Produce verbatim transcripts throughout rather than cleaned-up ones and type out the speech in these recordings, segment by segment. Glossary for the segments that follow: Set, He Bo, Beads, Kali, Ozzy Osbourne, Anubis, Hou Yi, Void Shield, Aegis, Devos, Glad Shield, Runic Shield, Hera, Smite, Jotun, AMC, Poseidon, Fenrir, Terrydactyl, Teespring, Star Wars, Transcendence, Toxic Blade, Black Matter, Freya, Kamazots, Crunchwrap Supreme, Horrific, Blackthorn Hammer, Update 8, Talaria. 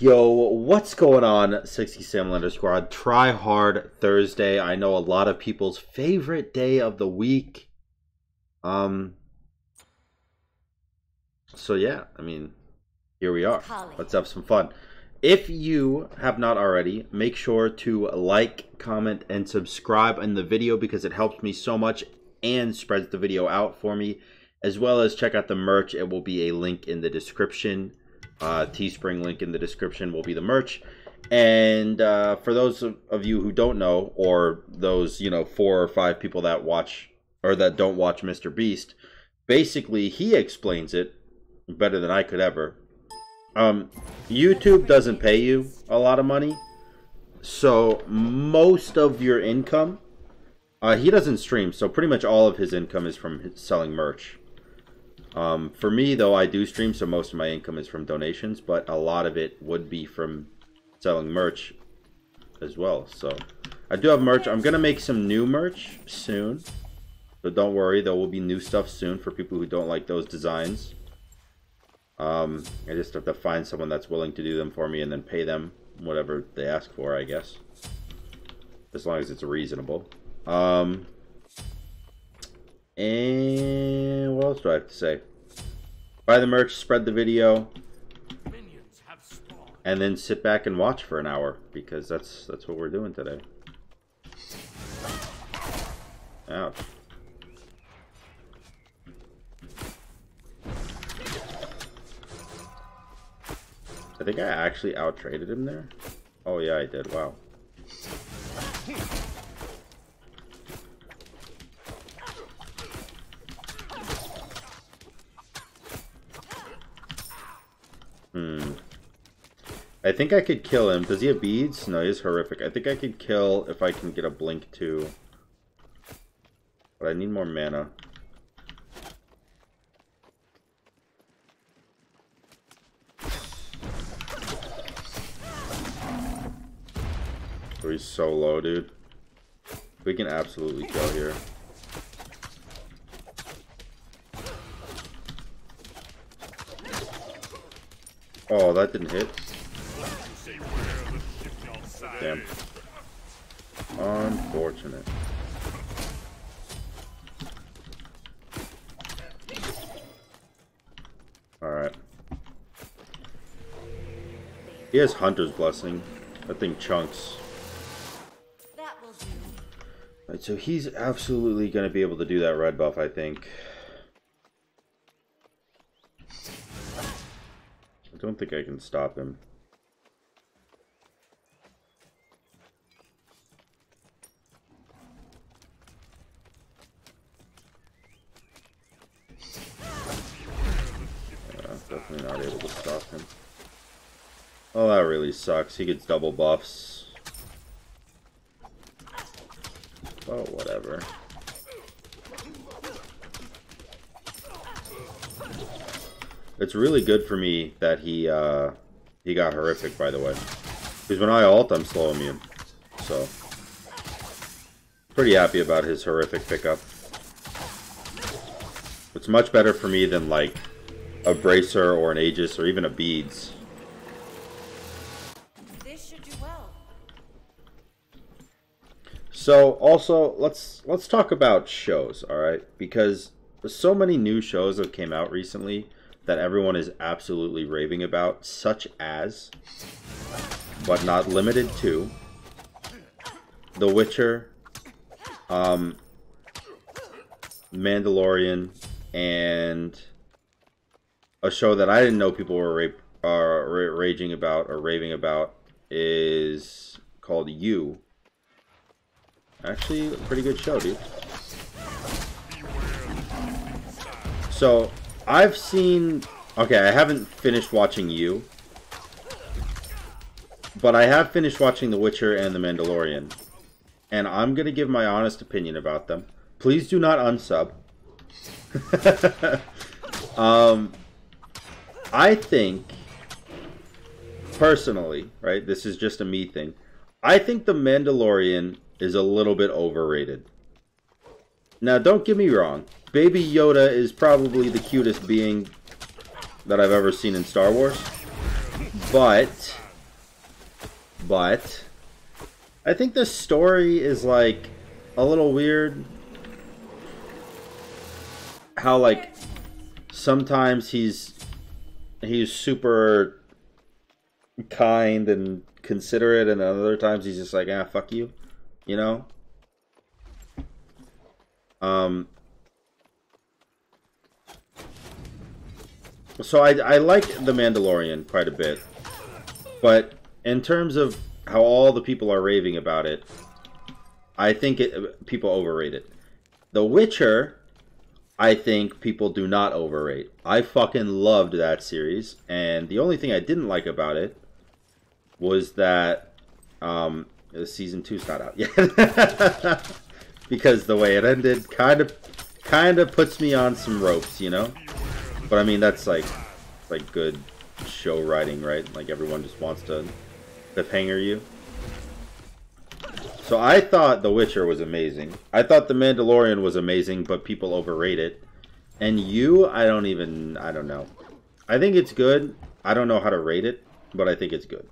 Yo, what's going on, sixty Samlander Squad? Tryhard Thursday. I know a lot of people's favorite day of the week. Um. So yeah, I mean, here we are. Let's have some fun. If you have not already, make sure to like, comment, and subscribe in the video because it helps me so much and spreads the video out for me. As well as check out the merch. It will be a link in the description. Uh, Teespring link in the description will be the merch. And uh, for those of, of you who don't know, or those, you know, four or five people that watch or that don't watch Mister Beast, basically he explains it better than I could ever. Um, YouTube doesn't pay you a lot of money, so most of your income, uh, he doesn't stream, so pretty much all of his income is from selling merch. Um, for me, though, I do stream, so most of my income is from donations, but a lot of it would be from selling merch as well. So I do have merch. I'm going to make some new merch soon, so don't worry. There will be new stuff soon for people who don't like those designs. Um, I just have to find someone that's willing to do them for me and then pay them whatever they ask for, I guess. As long as it's reasonable. Um... And what else do I have to say? Buy the merch, spread the video, and then sit back and watch for an hour because that's that's what we're doing today. Ouch. I think I actually out-traded him there. Oh yeah, I did. Wow. Hmm. I think I could kill him. Does he have beads? No, he's horrific. I think I could kill if I can get a blink too. But I need more mana. Oh, he's so low, dude. We can absolutely kill here. Oh, that didn't hit. Damn. Unfortunate. Alright. He has Hunter's Blessing. That thing chunks. Alright, so he's absolutely going to be able to do that red buff, I think. I don't think I can stop him. Yeah, I'm definitely not able to stop him. Oh, that really sucks. He gets double buffs. Oh, whatever. It's really good for me that he uh, he got horrific, by the way. Because when I ult, I'm slow immune. So, pretty happy about his horrific pickup. It's much better for me than, like, a Bracer or an Aegis or even a Beads. This should do well. So, also, let's, let's talk about shows, alright? Because there's so many new shows that came out recently that everyone is absolutely raving about, such as, but not limited to, The Witcher, um, Mandalorian, and a show that I didn't know people were rape, uh, ra raging about or raving about is called You. Actually, a pretty good show, dude. So, I've seen... Okay, I haven't finished watching You. But I have finished watching The Witcher and The Mandalorian. And I'm going to give my honest opinion about them. Please do not unsub. um, I think... Personally, right? This is just a me thing. I think The Mandalorian is a little bit overrated. Now, don't get me wrong. Baby Yoda is probably the cutest being that I've ever seen in Star Wars. But, but, I think the story is like a little weird. How like sometimes he's he's super kind and considerate, and other times he's just like, ah, fuck you, you know. Um. So I, I like The Mandalorian quite a bit, but in terms of how all the people are raving about it, I think it, people overrate it. The Witcher, I think people do not overrate. I fucking loved that series, and the only thing I didn't like about it was that um, season two's not out yet. Because the way it ended kind of kind of puts me on some ropes, you know? But I mean, that's like, like good show writing, right? Like everyone just wants to cliffhanger you. So I thought The Witcher was amazing. I thought The Mandalorian was amazing, but people overrate it. And you, I don't even, I don't know. I think it's good. I don't know how to rate it, but I think it's good.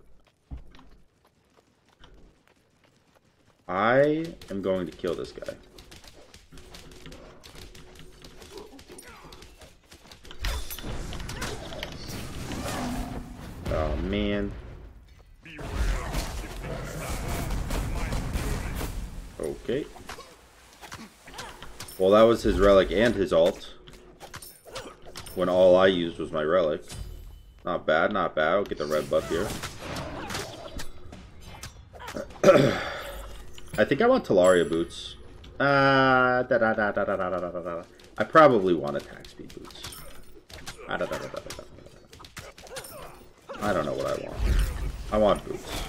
I am going to kill this guy. Oh man. Okay. Well, that was his relic and his alt. When all I used was my relic. Not bad, not bad. I'll get the red buff here. I think I want Talaria boots. Uh, da da da da da da da da da. I probably want attack speed boots. Da da da da da da. I don't know what I want. I want boots.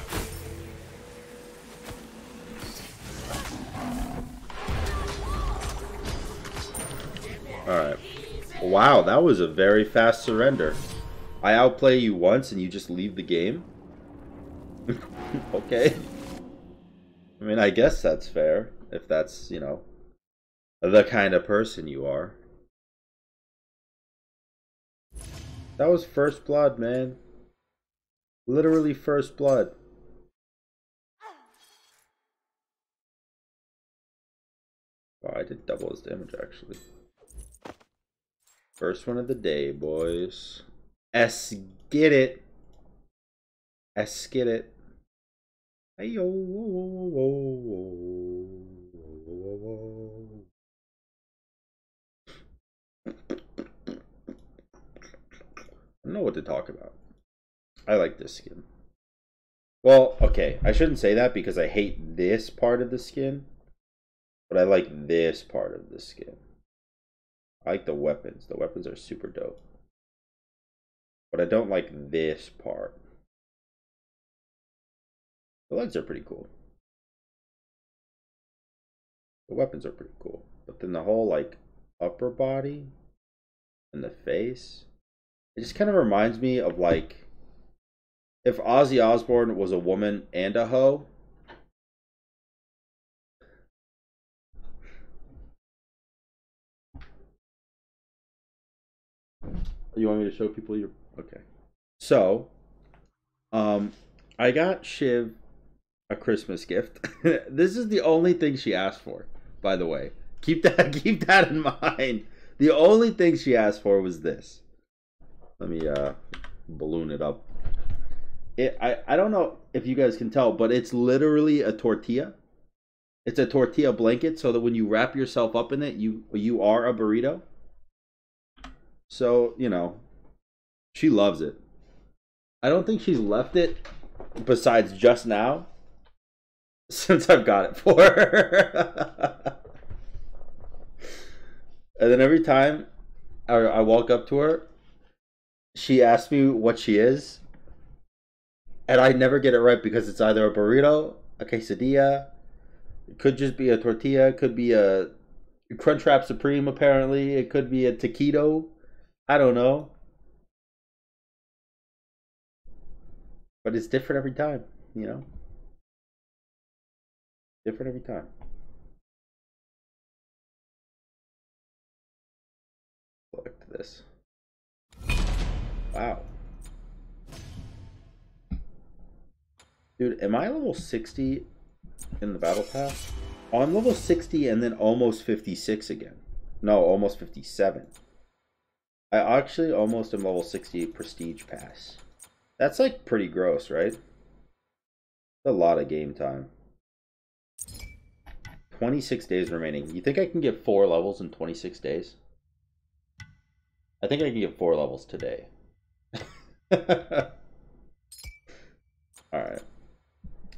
Alright. Wow, that was a very fast surrender. I outplay you once and you just leave the game? Okay. I mean, I guess that's fair. If that's, you know, the kind of person you are. That was first blood, man. Literally first blood. Wow, I did double his damage actually. First one of the day, boys. S get it. S get it. Hey yo. I don't know what to talk about. I like this skin. Well, okay, I shouldn't say that because I hate this part of the skin. But I like this part of the skin. I like the weapons. The weapons are super dope. But I don't like this part. The legs are pretty cool. The weapons are pretty cool. But then the whole, like, upper body and the face. It just kind of reminds me of, like... If Ozzy Osbourne was a woman and a hoe, you want me to show people your okay? So, um, I got Shiv a Christmas gift. This is the only thing she asked for, by the way. Keep that keep that in mind. The only thing she asked for was this. Let me uh balloon it up. It, I, I don't know if you guys can tell, but it's literally a tortilla. It's a tortilla blanket so that when you wrap yourself up in it, you you are a burrito. So, you know, she loves it. I don't think she's left it besides just now since I've got it for her. And then every time I, I walk up to her, she asks me what she is. And I never get it right because it's either a burrito, a quesadilla, it could just be a tortilla, it could be a Crunchwrap Supreme apparently, it could be a taquito, I don't know. But it's different every time, you know? Different every time. Look at this. Wow. Dude, am I level sixty in the battle pass? Oh, I'm level sixty and then almost fifty-six again. No, almost fifty-seven. I actually almost am level sixty prestige pass. That's like pretty gross, right? A lot of game time. twenty-six days remaining. You think I can get four levels in twenty-six days? I think I can get four levels today. Alright.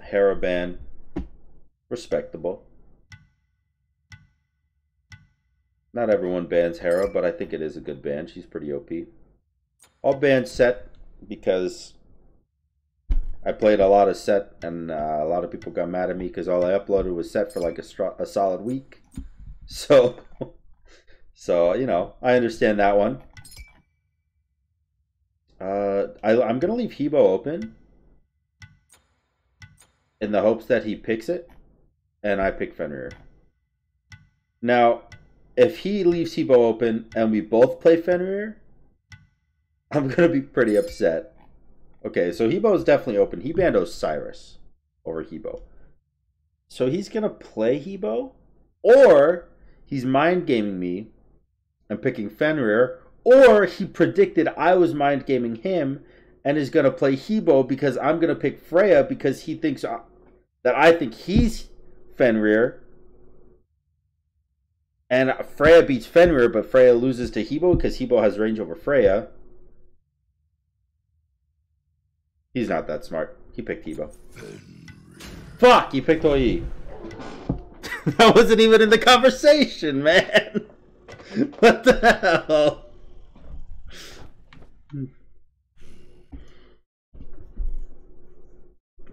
Hera ban. Respectable. Not everyone bans Hera, but I think it is a good ban. She's pretty O P. I'll ban Set because I played a lot of Set, and uh, a lot of people got mad at me because all I uploaded was Set for like a, a solid week. So, so you know, I understand that one. Uh, I, I'm gonna leave He Bo open in the hopes that he picks it, and I pick Fenrir. Now, if he leaves He Bo open and we both play Fenrir, I'm gonna be pretty upset. Okay, so He Bo is definitely open. He banned Osiris over He Bo. So he's going to play He Bo, or he's mind gaming me and picking Fenrir, or he predicted I was mind gaming him and is going to play He Bo because I'm going to pick Freya because he thinks I, that I think he's Fenrir. And Freya beats Fenrir, but Freya loses to He Bo because He Bo has range over Freya. He's not that smart. He picked He Bo. Fuck! He picked Hou Yi. That wasn't even in the conversation, man! What the hell?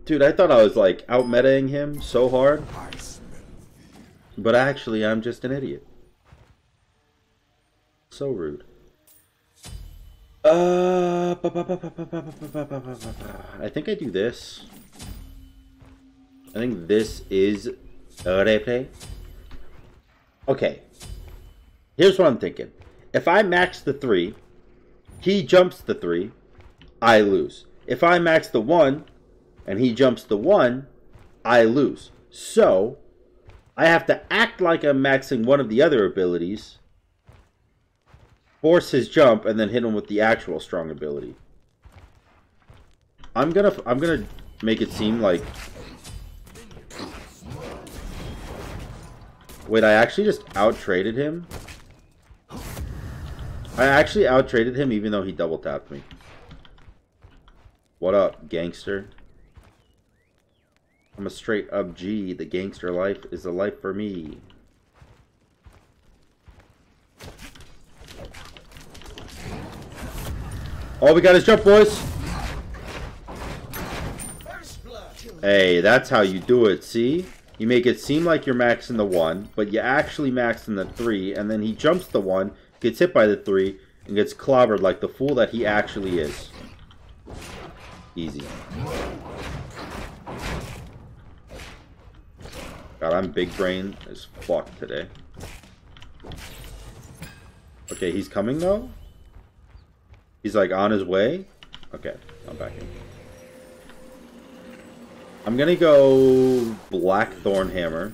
Dude, I thought I was like out-metaing him so hard. But actually, I'm just an idiot. So rude. Uh, I think I do this. I think this is a replay. Okay. Here's what I'm thinking. If I max the three, he jumps the three, I lose. If I max the one, and he jumps the one, I lose. So, I have to act like I'm maxing one of the other abilities, force his jump, and then hit him with the actual strong ability. I'm gonna, I'm gonna make it seem like... Wait, I actually just out-traded him? I actually out-traded him even though he double-tapped me. What up, gangster? I'm a straight-up G. The gangster life is the life for me. All we got is jump, boys. Hey, that's how you do it, see? You make it seem like you're maxing the one, but you actually maxing the three, and then he jumps the one, gets hit by the three, and gets clobbered like the fool that he actually is. Easy. God, I'm big brain as fuck today. Okay, he's coming though? He's like on his way? Okay, I'm back in. I'm gonna go Blackthorn Hammer,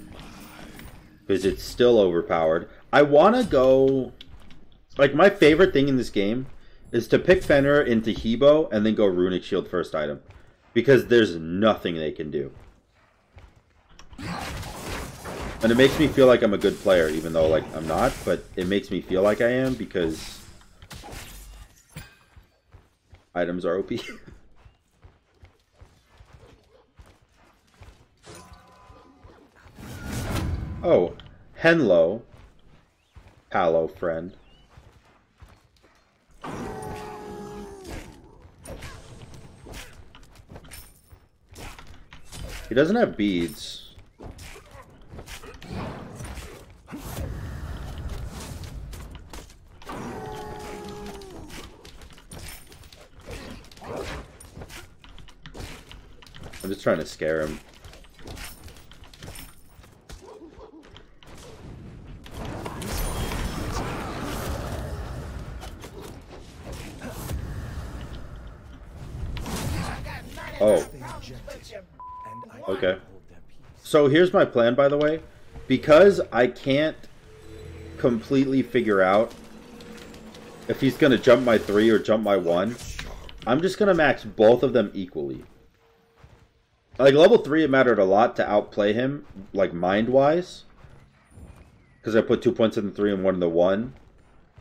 because it's still overpowered. I wanna go... Like, my favorite thing in this game is to pick Fenrir into He Bo and then go Runic Shield first item, because there's nothing they can do. And it makes me feel like I'm a good player, even though, like, I'm not, but it makes me feel like I am, because... items are O P. Oh, Henlo. Hello, friend. He doesn't have beads. I'm just trying to scare him. Oh. Okay. So here's my plan, by the way. Because I can't completely figure out if he's going to jump my three or jump my one, I'm just going to max both of them equally. Like, level three, it mattered a lot to outplay him, like, mind-wise. Because I put two points in the three and one in the one.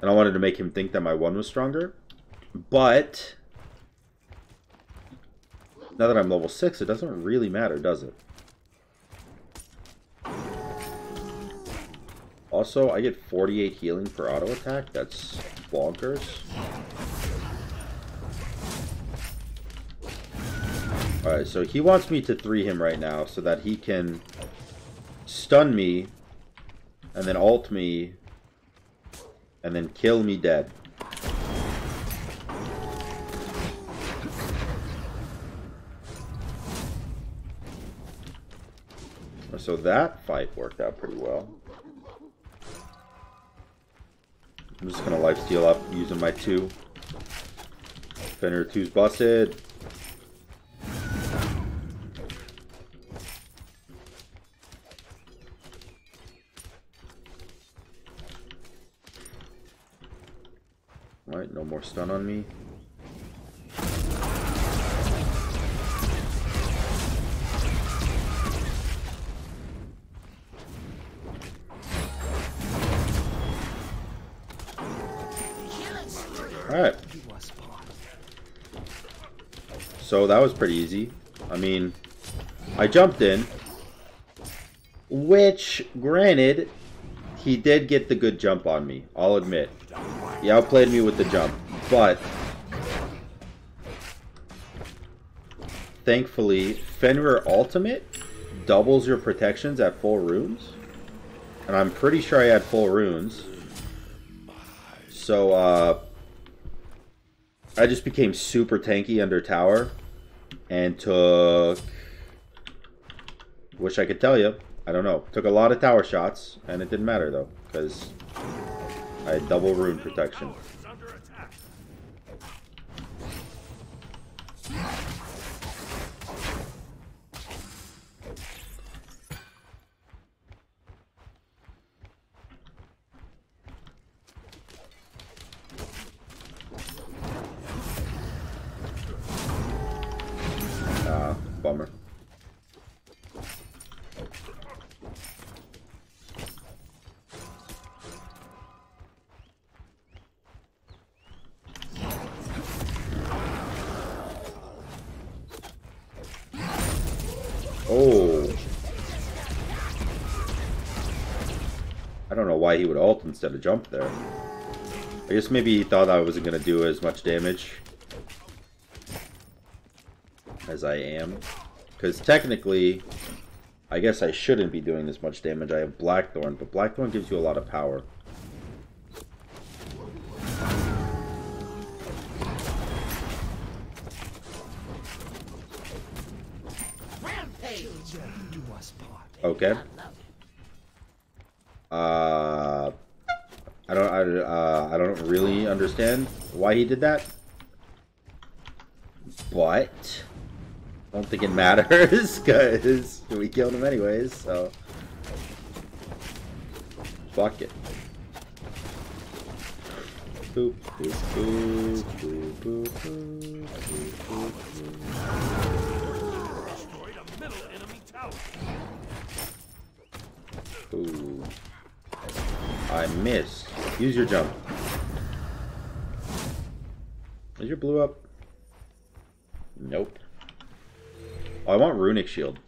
And I wanted to make him think that my one was stronger. But now that I'm level six, it doesn't really matter, does it? Also, I get forty-eight healing per auto attack. That's bonkers. Alright, so he wants me to three him right now so that he can stun me and then ult me and then kill me dead. So that fight worked out pretty well. I'm just going to lifesteal up using my two. Fenrir two's busted. Alright, no more stun on me. Alright. So that was pretty easy. I mean, I jumped in. Which, granted, he did get the good jump on me. I'll admit. He outplayed me with the jump. But thankfully, Fenrir Ultimate doubles your protections at full runes. And I'm pretty sure I had full runes. So, uh... I just became super tanky under tower and took, wish I could tell you, I don't know, took a lot of tower shots, and it didn't matter though because I had double rune protection. Bummer. Oh. I don't know why he would ult instead of jump there. I guess maybe he thought I wasn't going to do as much damage as I am. Because technically, I guess I shouldn't be doing this much damage. I have Blackthorn, but Blackthorn gives you a lot of power. Okay. Uh, I don't. I, uh, I don't really understand why he did that, but I don't think it matters because we killed him anyways, so fuck it. Boop, boop, boop, boop, boop, boop, boop, boop. Destroyed a middle enemy tower. Ooh. I missed. Use your jump. Is your blue up? Nope. Oh, I want Runic Shield.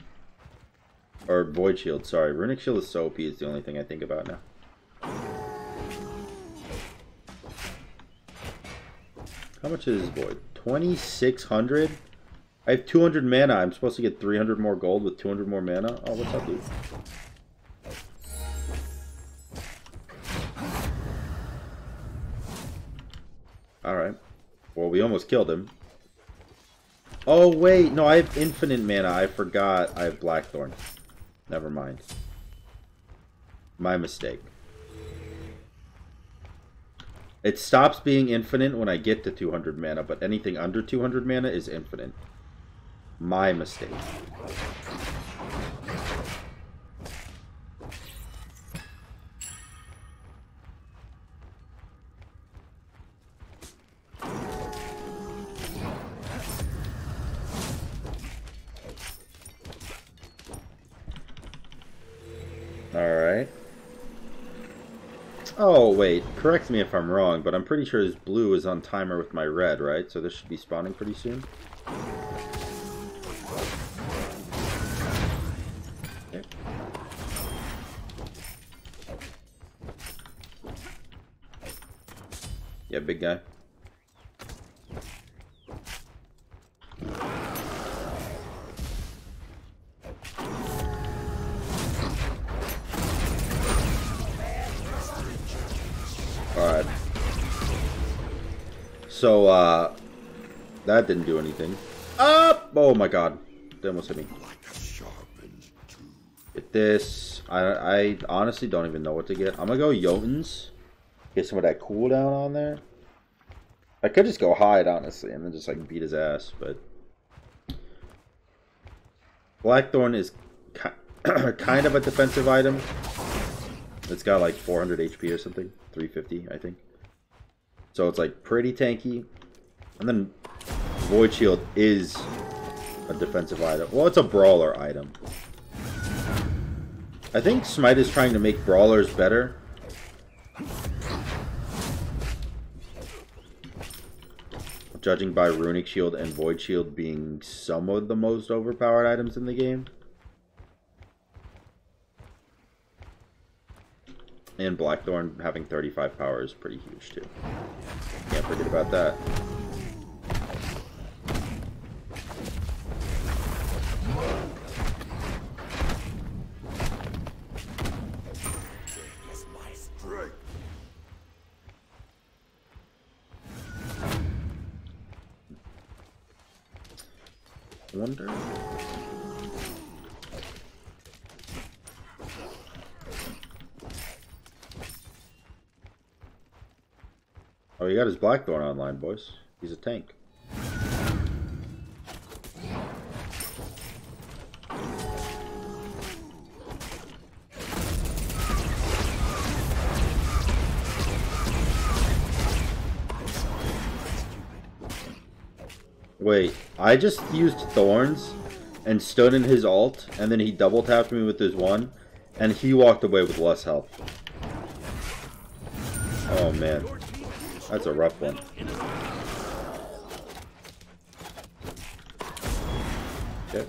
Or Void Shield, sorry. Runic Shield is so O P, it's the only thing I think about now. How much is Void? twenty-six hundred? I have two hundred mana. I'm supposed to get three hundred more gold with two hundred more mana? Oh, what's up, dude? Alright. Well, we almost killed him. Oh, wait. No, I have infinite mana. I forgot I have Blackthorn. Never mind. My mistake. It stops being infinite when I get to two hundred mana, but anything under two hundred mana is infinite. My mistake. Alright. Oh, wait. Correct me if I'm wrong, but I'm pretty sure his blue is on timer with my red, right? So this should be spawning pretty soon. Yep. Yeah, big guy. So, uh, that didn't do anything. Up! Oh my god. That almost hit me. Get this. I, I honestly don't even know what to get. I'm gonna go Jotun's. Get some of that cooldown on there. I could just go hide, honestly, and then just, like, beat his ass, but... Blackthorn is ki kind of a defensive item. It's got, like, four hundred H P or something. three fifty, I think. So it's like pretty tanky. And then Void Shield is a defensive item. Well, it's a brawler item. I think Smite is trying to make brawlers better. Judging by Runic Shield and Void Shield being some of the most overpowered items in the game. And Blackthorn having thirty-five power is pretty huge too. Can't forget about that. Wonder. Oh, he got his Blackthorn online, boys. He's a tank. Wait, I just used Thorns and stood in his ult, and then he double tapped me with his one, and he walked away with less health. Oh, man. That's a rough one. Okay.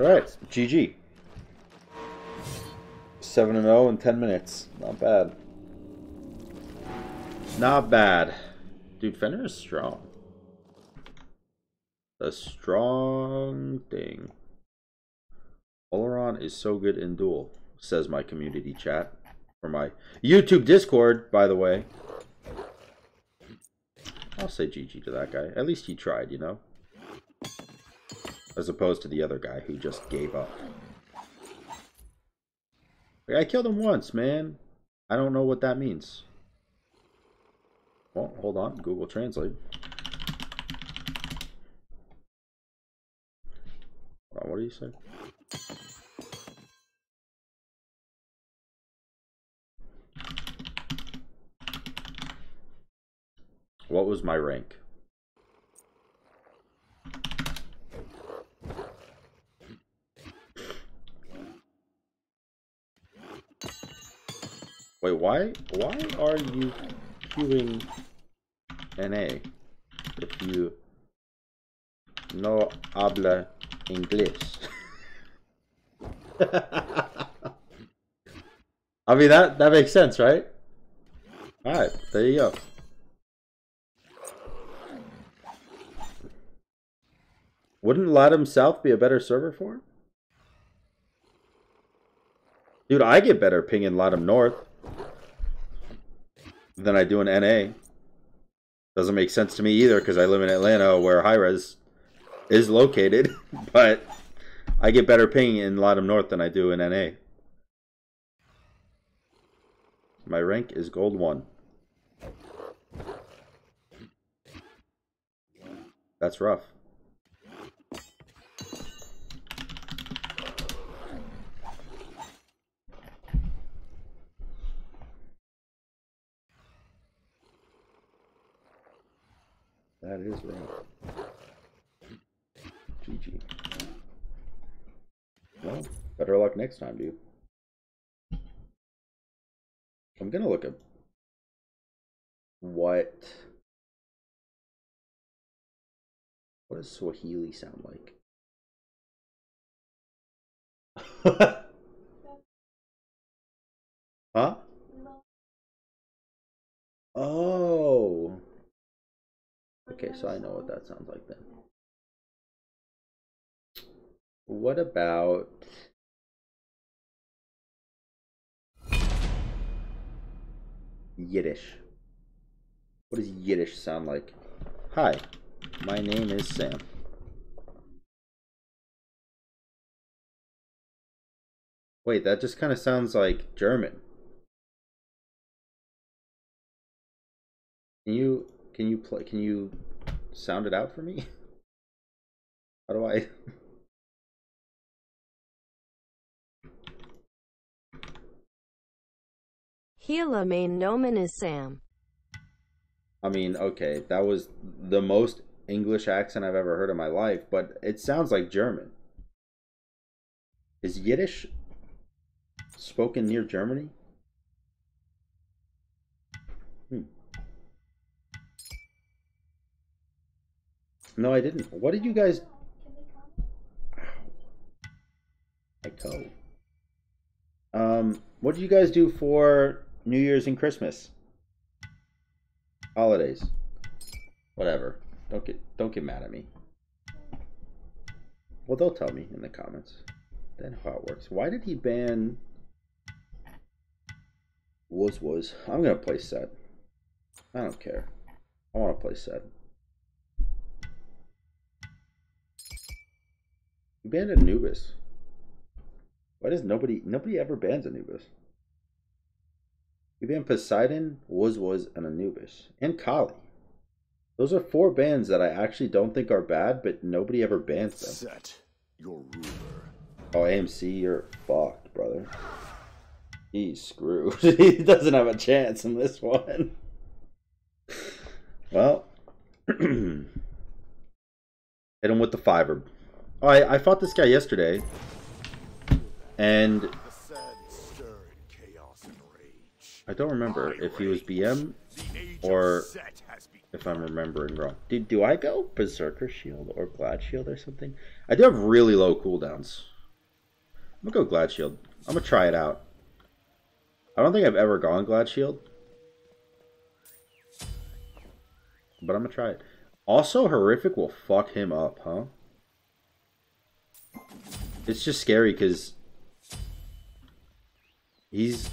Alright, G G. seven and oh in ten minutes. Not bad. Not bad. Dude, Fenrir is strong. A strong thing. Ullr is so good in duel. Says my community chat for my YouTube Discord, by the way. I'll say G G to that guy. At least he tried, you know? As opposed to the other guy who just gave up. I killed him once, man. I don't know what that means. Well, hold on. Google Translate. Hold on, what do you say? What was my rank? Wait, why why are you queuing N A if you no habla inglés? I mean that that makes sense, right? All right, there you go. Wouldn't Latam South be a better server for him? Dude, I get better ping in Latam North than I do in N A. Doesn't make sense to me either because I live in Atlanta where Hydras is located, but I get better ping in Latam North than I do in N A. My rank is gold one. That's rough. That is right. G G. Well, better luck next time, dude. I'm gonna look up what what does Swahili sound like? Huh? Oh. Okay, so I know what that sounds like then. What about... Yiddish? What does Yiddish sound like? Hi, my name is Sam. Wait, that just kind of sounds like German. Can you can you play can you sound it out for me? How do I Hela main nomen is Sam. I mean, okay, that was the most English accent I've ever heard in my life, but it sounds like German. Is Yiddish spoken near Germany? No, I didn't. What did you guys... Ow. I go. Um, what did you guys do for New Year's and Christmas? Holidays. Whatever. Don't get don't get mad at me. Well, they'll tell me in the comments. Then how it works. Why did he ban... Was was. I'm going to play Set. I don't care. I want to play Set. You banned Anubis. Why does nobody nobody ever bans Anubis? You banned Poseidon, was was, and Anubis. And Kali. Those are four bans that I actually don't think are bad, but nobody ever bans them. Set your ruler. Oh, A M C, you're fucked, brother. He's screwed. He doesn't have a chance in this one. Well. Hit him with the fiver. Oh, I, I fought this guy yesterday, and I don't remember if he was B M or if I'm remembering wrong. Dude, do I go Berserker Shield or Glad Shield or something? I do have really low cooldowns. I'm gonna go Glad Shield. I'm gonna try it out. I don't think I've ever gone Glad Shield, but I'm gonna try it. Also, Horrific will fuck him up, huh? It's just scary because he's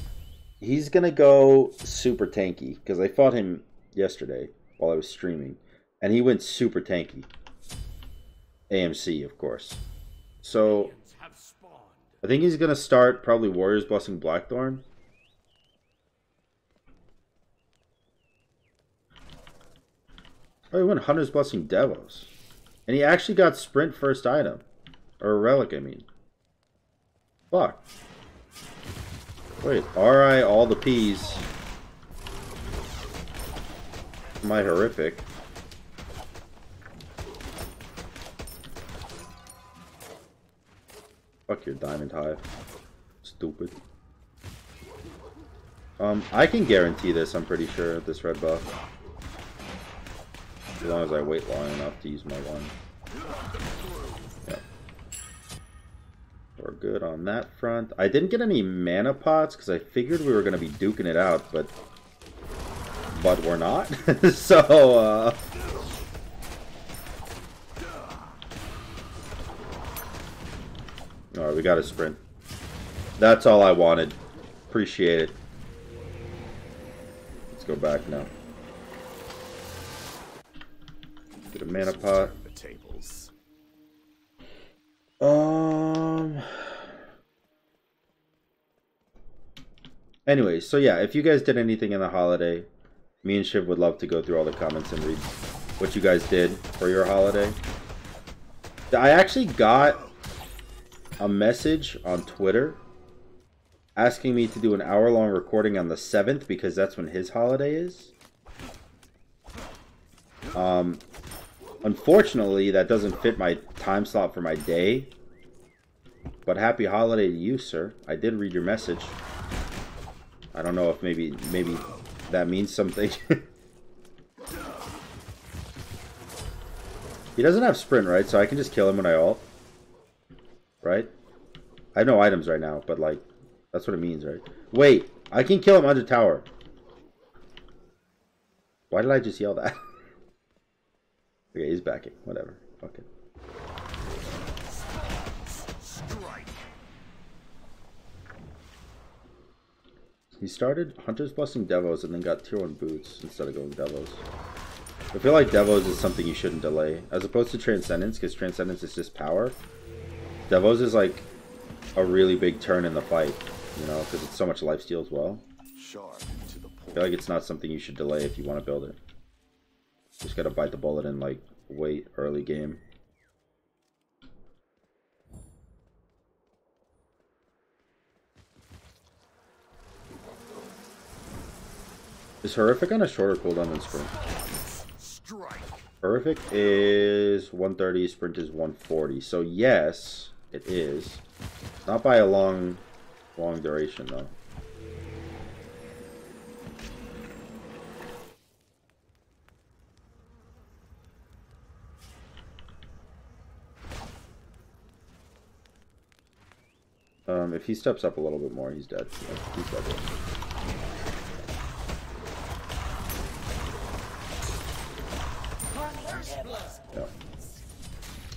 he's gonna go super tanky. Because I fought him yesterday while I was streaming, and he went super tanky. A M C, of course. So I think he's gonna start probably Warrior's Blessing Blackthorn. Oh, he went Hunter's Blessing Devos, and he actually got Sprint first item. Or Relic, I mean. Fuck. Wait, R I all the P's. My Horrific. Fuck your Diamond Hive. Stupid. Um, I can guarantee this, I'm pretty sure, this red buff. As long as I wait long enough to use my one. We're good on that front. I didn't get any mana pots because I figured we were going to be duking it out, but but we're not. So, uh... alright, we got a sprint. That's all I wanted. Appreciate it. Let's go back now. Get a mana pot. Um. Anyway, so yeah, if you guys did anything in the holiday, me and Shiv would love to go through all the comments and read what you guys did for your holiday. I actually got a message on Twitter asking me to do an hour-long recording on the seventh because that's when his holiday is. Um, Unfortunately, that doesn't fit my time slot for my day. But happy holiday to you, sir. I did read your message. I don't know if maybe maybe that means something. He doesn't have sprint, right? So I can just kill him when I ult. Right? I have no items right now, but like, that's what it means, right? Wait, I can kill him under tower. Why did I just yell that? Okay, he's backing. Whatever. Fuck it. He started Hunter's Blessing Devos and then got tier one boots instead of going Devos. I feel like Devos is something you shouldn't delay, as opposed to Transcendence, because Transcendence is just power. Devos is like a really big turn in the fight, you know, because it's so much lifesteal as well. I feel like it's not something you should delay if you want to build it. Just gotta bite the bullet and like wait early game. Is Horrific on a shorter cooldown than Sprint? Horrific is one thirty, Sprint is one forty. So yes, it is. Not by a long, long duration though. Um, if he steps up a little bit more, he's dead. Yeah, he's dead. Yeah.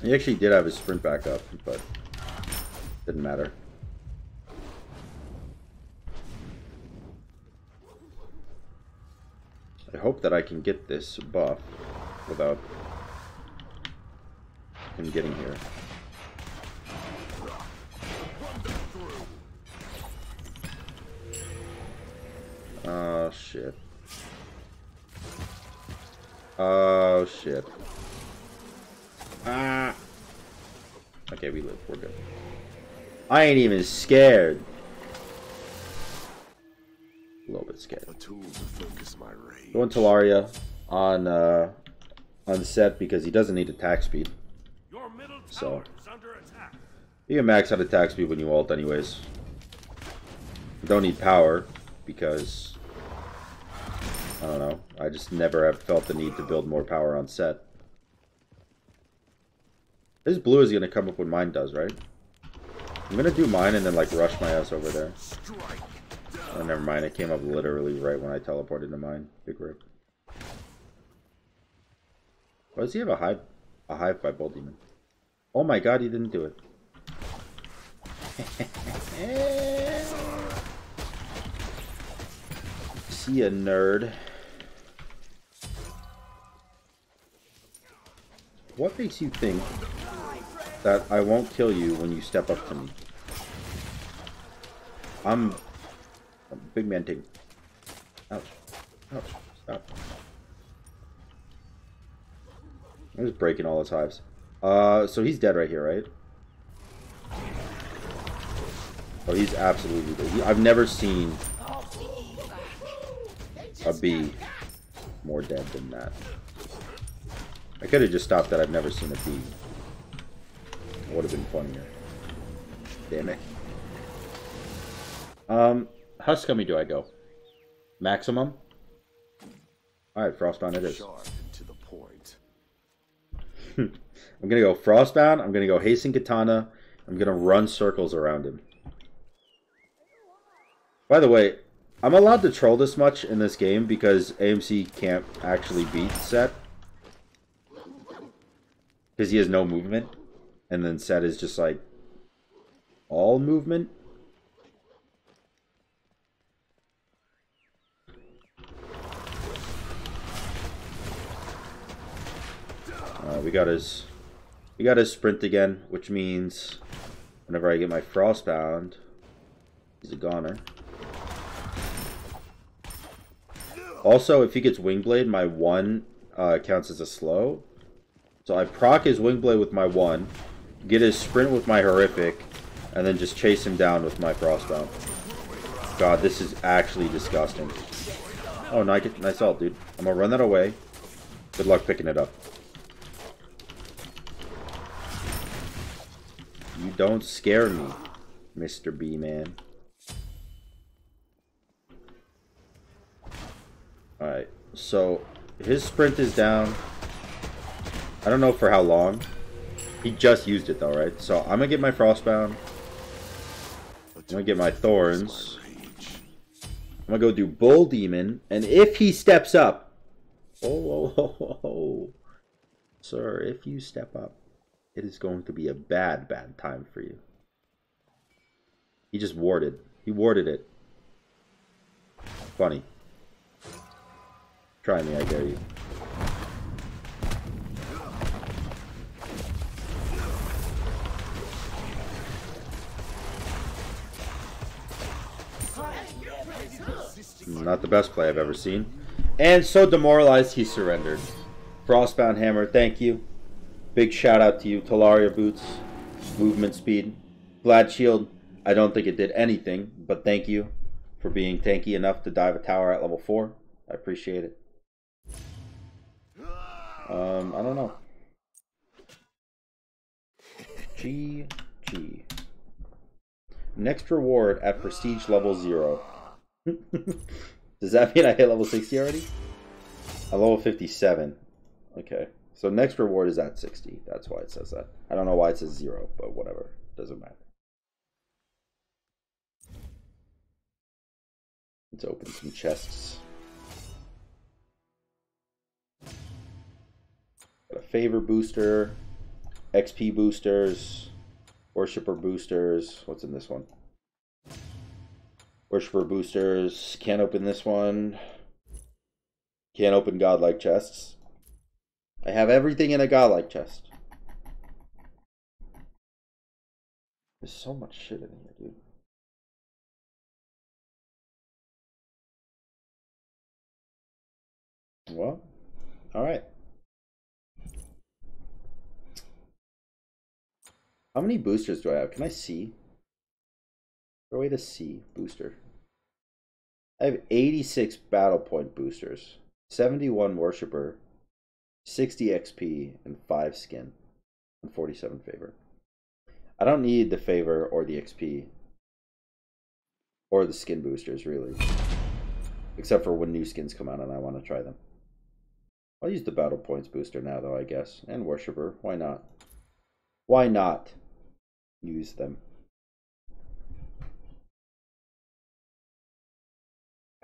He actually did have his sprint back up, but didn't matter. I hope that I can get this buff without him getting here. Oh shit. Oh shit. Ah. Okay, we live. We're good. I ain't even scared. A little bit scared. Going Talaria on uh, on Set because he doesn't need attack speed. So you can max out attack speed when you ult, anyways. You don't need power because. I don't know. I just never have felt the need to build more power on Set. This blue is going to come up when mine does, right? I'm going to do mine and then like rush my ass over there. Oh, never mind. It came up literally right when I teleported to mine. Big rip. Why does he have a hive, a hive by Bull Demon? Oh my god, he didn't do it. See ya, nerd. What makes you think that I won't kill you when you step up to me? I'm, I'm big man ting. Ouch. Ouch. Stop. I'm just breaking all his hives. Uh, so he's dead right here, right? Oh, he's absolutely dead. I've never seen a bee more dead than that. I could have just stopped that. I've never seen a bee. Would have been funnier. Damn it. Um, how scummy do I go? Maximum? Alright, Frostbound it is. To the point. I'm going to go Frostbound. I'm going to go Hasten Katana. I'm going to run circles around him. By the way, I'm allowed to troll this much in this game because A M C can't actually beat Set. Because he has no movement. And then Set is just like all movement. Uh, we got his we got his sprint again, which means whenever I get my Frostbound, he's a goner. Also, if he gets Wingblade, my one uh, counts as a slow. So I proc his Wingblade with my one, get his sprint with my Horrific, and then just chase him down with my Frostbound. God, this is actually disgusting. Oh, nice ult, dude. I'm gonna run that away. Good luck picking it up. You don't scare me, Mister B-Man. Alright, so his sprint is down. I don't know for how long. He just used it though, right? So I'm gonna get my Frostbound. I'm gonna get my Thorns. I'm gonna go do Bull Demon, and if he steps up, oh, oh, oh, oh, oh, sir, if you step up, it is going to be a bad, bad time for you. He just warded. He warded it. Funny. Try me, I dare you. Not the best play I've ever seen. And so demoralized, he surrendered. Frostbound Hammer, thank you. Big shout out to you. Talaria Boots, movement speed. Glad Shield, I don't think it did anything, but thank you for being tanky enough to dive a tower at level four. I appreciate it. Um, I don't know. G G. Next reward at prestige level zero. Does that mean I hit level sixty already? I'm level fifty-seven. Okay. So next reward is at sixty. That's why it says that. I don't know why it says zero, but whatever. Doesn't matter. Let's open some chests. Got a favor booster, X P boosters, worshiper boosters. What's in this one? Worshiper boosters, can't open this one. Can't open godlike chests. I have everything in a godlike chest. There's so much shit in here, dude. Well, alright. How many boosters do I have? Can I see? Go way to C booster. I have eighty-six battle point boosters, seventy-one worshiper, sixty X P, and five skin, and forty-seven favor. I don't need the favor or the X P or the skin boosters really, except for when new skins come out and I want to try them. I'll use the battle points booster now though, I guess, and worshiper. Why not? Why not use them?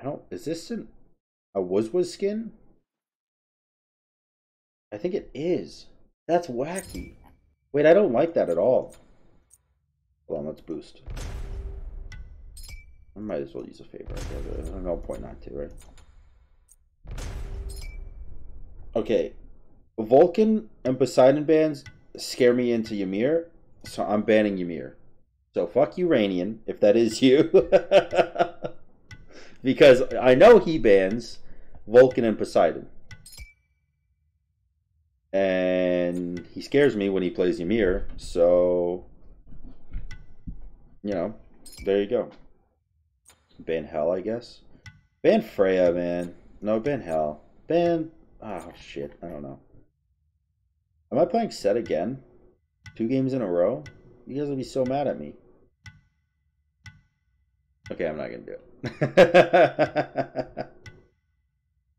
I don't, is this an, a was-was skin? I think it is. That's wacky. Wait, I don't like that at all. Hold on, let's boost. I might as well use a favor. There's no point not to, right? Okay. Vulcan and Poseidon bans scare me into Ymir, so I'm banning Ymir. So fuck Uranian, if that is you. Because I know he bans Vulcan and Poseidon. And he scares me when he plays Ymir. So, you know, there you go. Ban Hell, I guess. Ban Freya, man. No, ban Hell. Ban... Oh, shit. I don't know. Am I playing Set again? Two games in a row? You guys will be so mad at me. Okay, I'm not going to do it.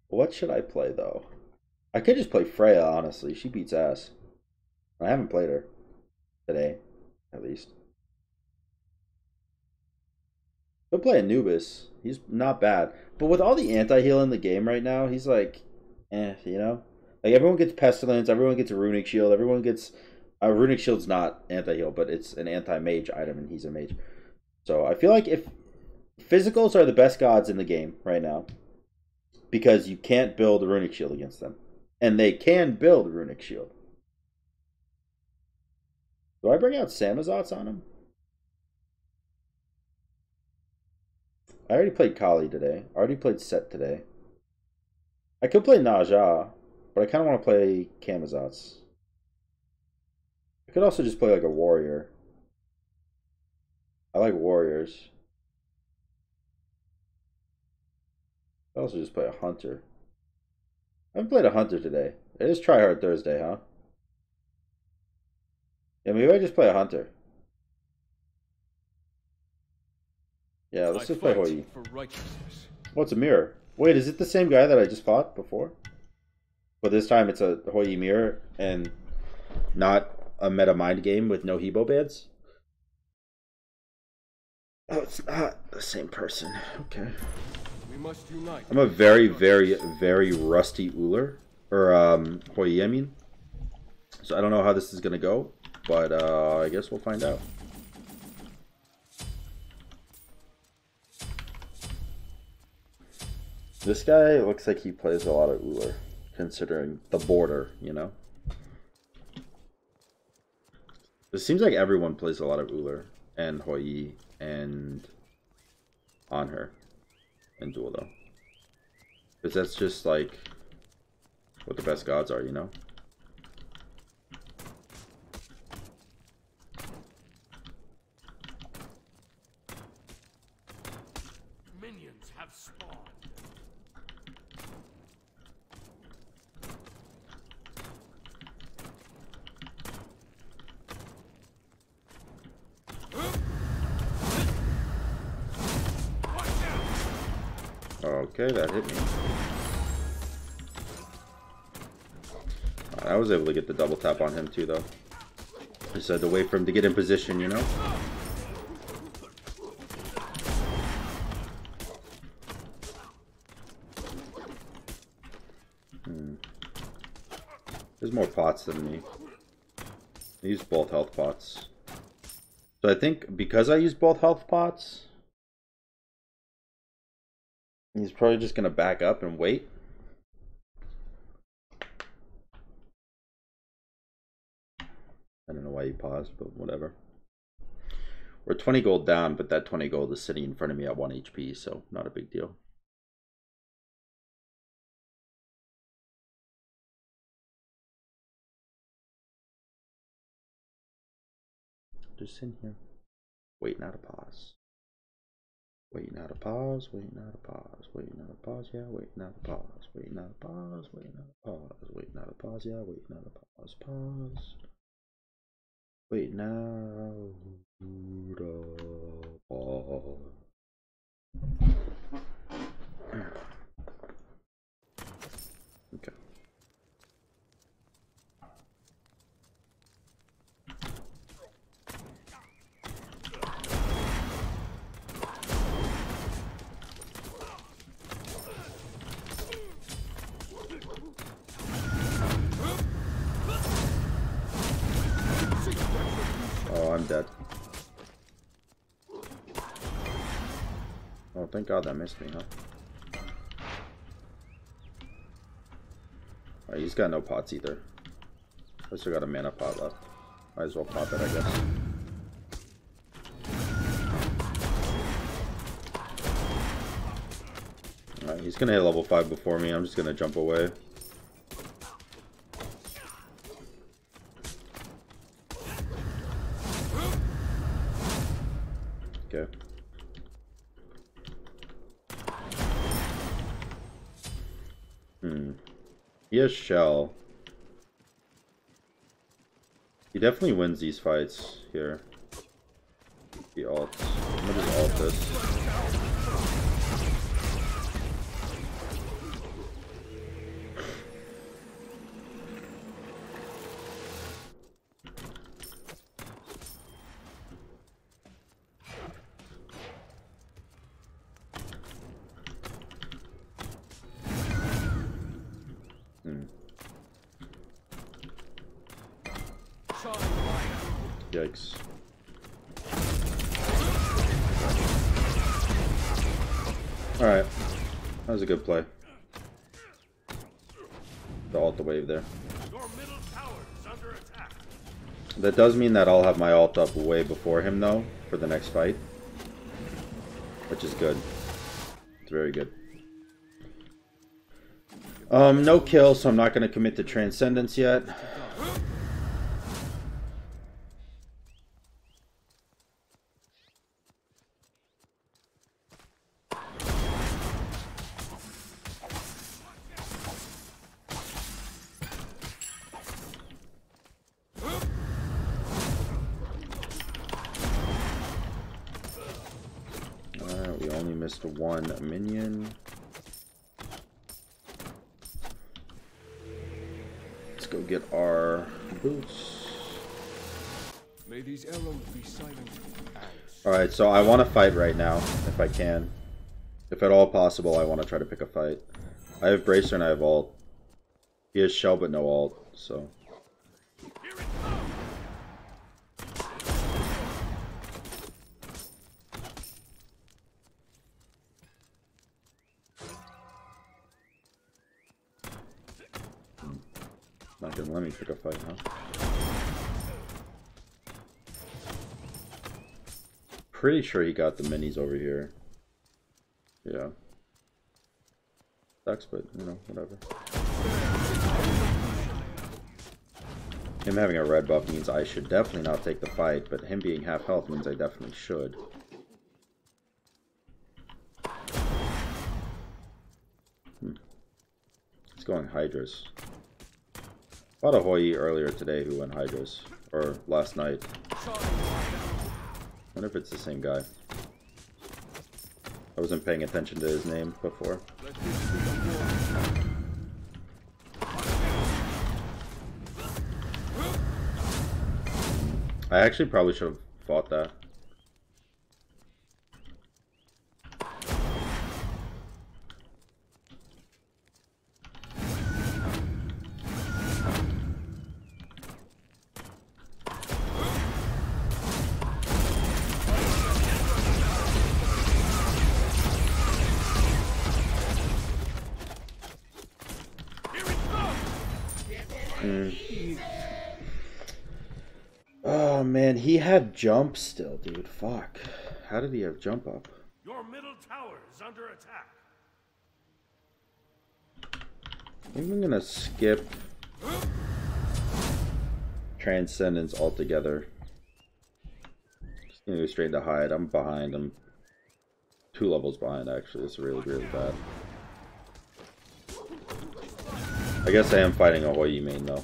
What should I play though? I could just play Freya, honestly. She beats ass. I haven't played her today, at least. I'll play Anubis. He's not bad, but with all the anti-heal in the game right now, he's like, eh, you know, like everyone gets pestilence, everyone gets a runic shield, everyone gets a uh, runic shield's not anti-heal, but it's an anti-mage item, and he's a mage. So I feel like if physicals are the best gods in the game right now because you can't build a runic shield against them. And they can build a runic shield. Do I bring out Samdazots on him? I already played Kali today. I already played Set today. I could play Naja, but I kind of want to play Kamazots. I could also just play like a warrior. I like warriors. I also just play a hunter. I haven't played a hunter today. It is Tryhard Thursday, huh? Yeah, maybe I just play a hunter. Yeah, let's I just play Hou Yi. What's a mirror? Wait, is it the same guy that I just fought before? But this time it's a Hou Yi mirror and not a meta mind game with no He Bo beds? Oh, it's not the same person. Okay. We must unite. I'm a very, very, very rusty Ullr. Or, um, Hou Yi, I mean. So I don't know how this is going to go, but uh, I guess we'll find out. This guy looks like he plays a lot of Ullr, considering the border, you know? It seems like everyone plays a lot of Ullr and Hou Yi and on her and dual though. Because that's just like what the best gods are, you know? Minions have spawned. Okay, that hit me. I was able to get the double tap on him too, though. Just had to wait for him to get in position, you know? Hmm. There's more pots than me. I use both health pots. So I think because I use both health pots, he's probably just going to back up and wait. I don't know why he paused, but whatever. We're twenty gold down, but that twenty gold is sitting in front of me at one H P, so not a big deal. Just in here. Waiting out a pause. Waiting out a pause, waiting out a pause, waiting out a pause, yeah, waiting out a pause, waiting out a pause, waiting out a pause, waiting out a pause, yeah, waiting out a pause, pause. Waiting out a pause. Okay. I'm dead. Oh, thank God that missed me, huh? Alright, he's got no pots either. I still got a mana pot left. Might as well pop it, I guess. Alright, he's gonna hit level five before me. I'm just gonna jump away. Yes, shell. He definitely wins these fights here. The alts. I'm gonna just alt this. Yikes. Alright. That was a good play. The ult the wave there. That does mean that I'll have my ult up way before him though, for the next fight. Which is good. It's very good. Um, no kill, so I'm not going to commit to Transcendence yet. missed one minion. Let's go get our boots. May these arrows be silent. Alright, so I want to fight right now, if I can. If at all possible, I want to try to pick a fight. I have Bracer and I have ult. He has shell but no ult, so... Not gonna let me pick a fight, huh? Pretty sure he got the minis over here. Yeah. Sucks, but you know, whatever. Him having a red buff means I should definitely not take the fight, but him being half health means I definitely should. Hmm. It's going Hydras. Bought a Hou Yi earlier today who went Hydras. Or last night. I wonder if it's the same guy. I wasn't paying attention to his name before. I actually probably should have fought that. He had jump still, dude. Fuck. How did he have jump up? Your middle tower is under attack. I think I'm gonna skip Transcendence altogether. Just gonna go straight to hide. I'm behind. I'm two levels behind, actually. It's really, really bad. I guess I am fighting a Hou Yi main, though.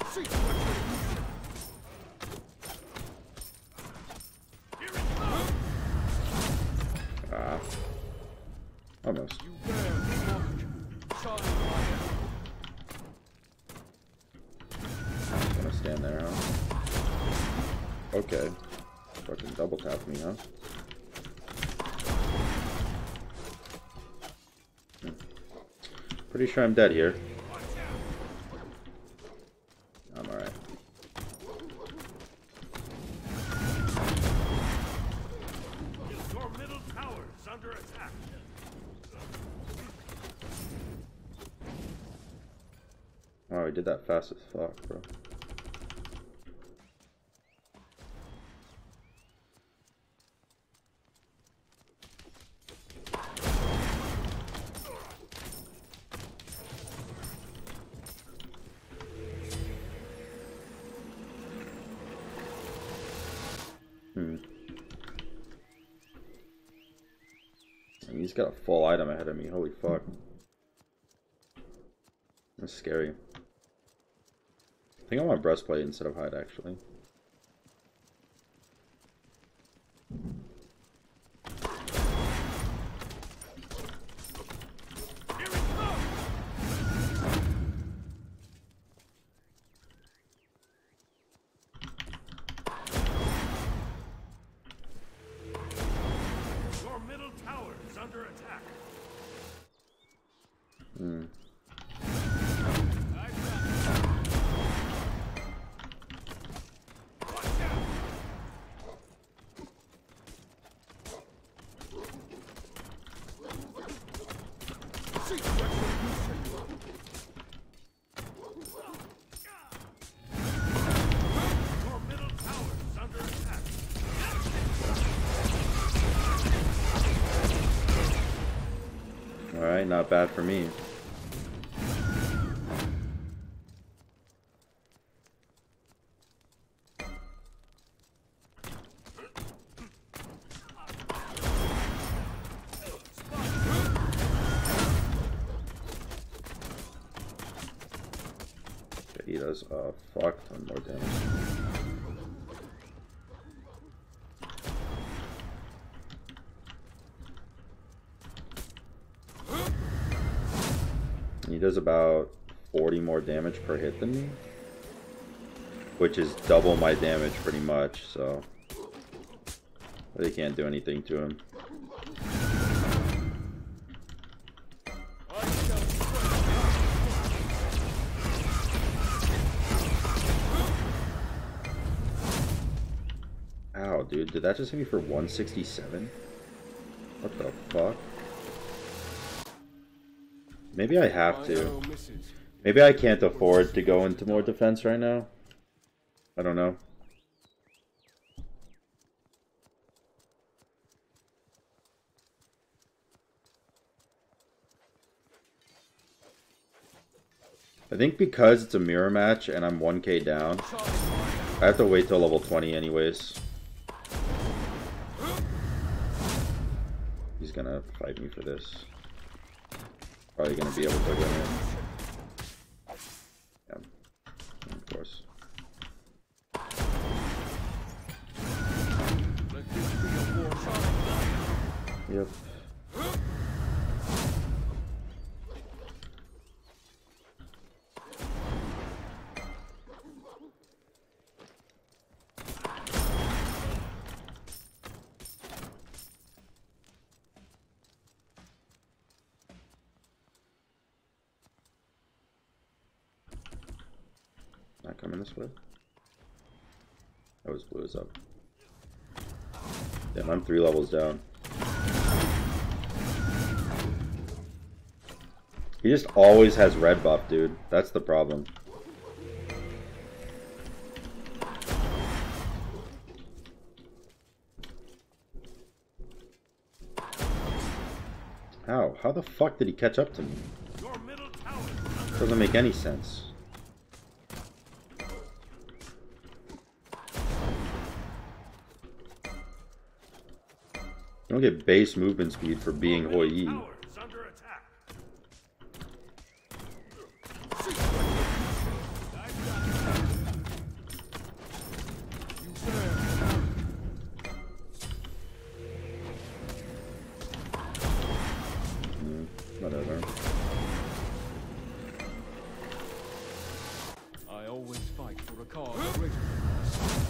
Almost. I'm gonna stand there, huh? Okay. Fucking double tap me, huh? Hmm. Pretty sure I'm dead here. I'm alright. Your middle tower is under attack. Oh, he did that fast as fuck, bro. Hmm. I mean, he's got a full item ahead of me. Holy fuck. That's scary. I think I want breastplate instead of hide, actually. Your middle tower is under attack. Hmm. Not bad for me. He does a fuck ton more damage. does about forty more damage per hit than me, which is double my damage pretty much, so they can't do anything to him. Ow, dude, did that just hit me for one sixty-seven? What the fuck? Maybe I have to. Maybe I can't afford to go into more defense right now. I don't know. I think because it's a mirror match and I'm one K down, I have to wait till level twenty anyways. He's gonna fight me for this. Probably gonna be able to go in. Yeah, of course. Yep. Not coming this way. I was blue as up. Damn, I'm three levels down. He just always has red buff, dude. That's the problem. How? How the fuck did he catch up to me? Doesn't make any sense. You don't get base movement speed for being Hou Yi. Mm, whatever. I always fight for a cause greater than myself.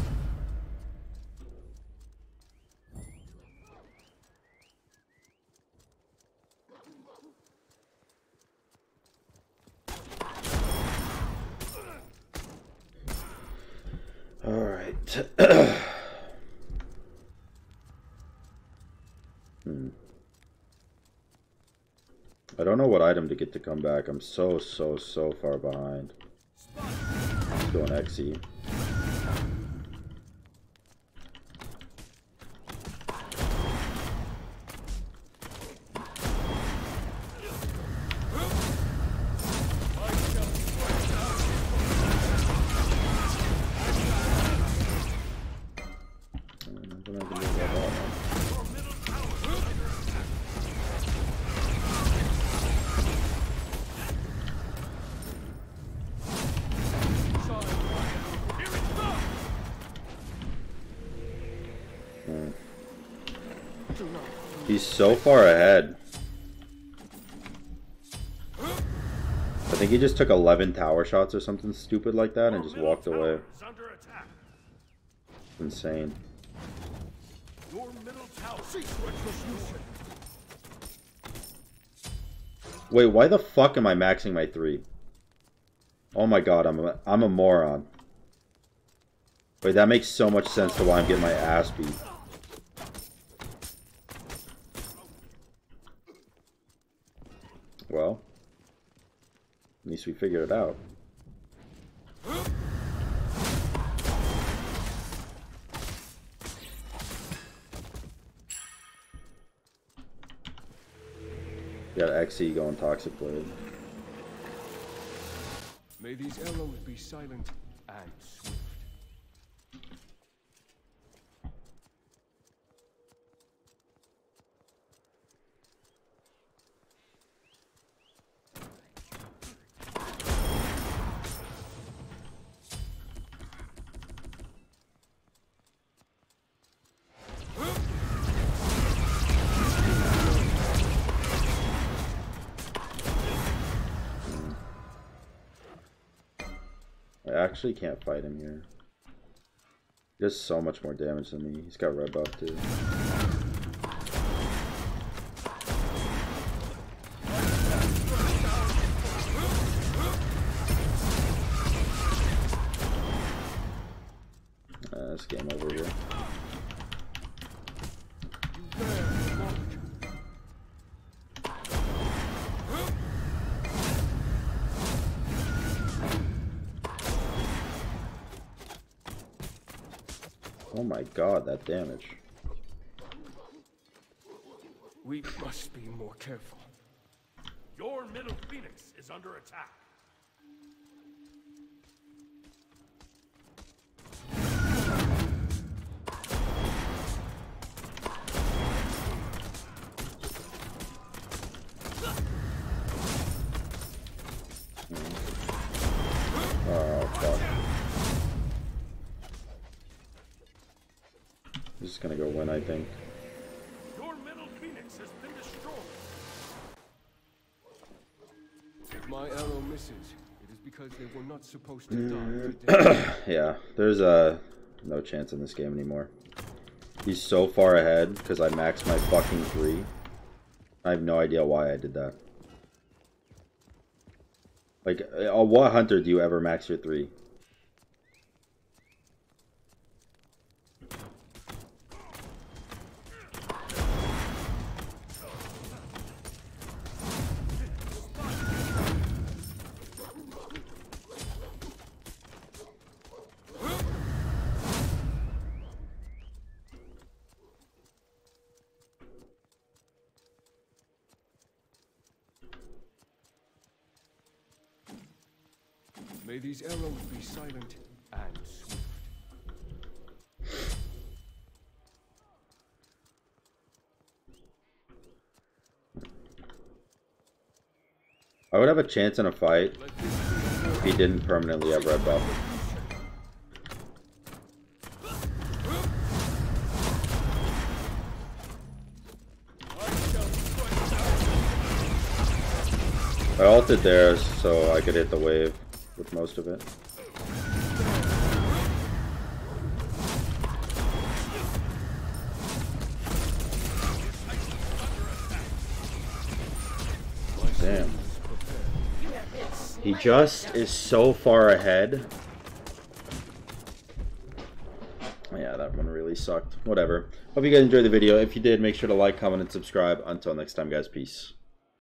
Hmm. I don't know what item to get to come back. I'm so, so, so far behind. Let's go on X E. He's so far ahead. I think he just took eleven tower shots or something stupid like that and just walked away. It's insane. Wait, why the fuck am I maxing my three? Oh my god, I'm a, I'm a moron. Wait, that makes so much sense to why I'm getting my ass beat. Well, at least we figured it out. Got X E going toxic blade. May these arrows be silent and swift. I actually can't fight him here. He does so much more damage than me. He's got red buff too. Uh, it's game over here. Oh my god, that damage. We must be more careful. Your middle phoenix is under attack. Gonna go win, I think. Your middle phoenix has been destroyed. If my arrow misses, it is because they were not supposed to die. Yeah, there's a uh, no chance in this game anymore. He's so far ahead because I maxed my fucking three. I have no idea why I did that. Like, on what hunter do you ever max your three? May these arrows be silent and swift. I would have a chance in a fight if he didn't permanently have red buff. I ulted there so I could hit the wave. With most of it. Damn. He just is so far ahead. Yeah, that one really sucked. Whatever. Hope you guys enjoyed the video. If you did, make sure to like, comment, and subscribe. Until next time, guys. Peace.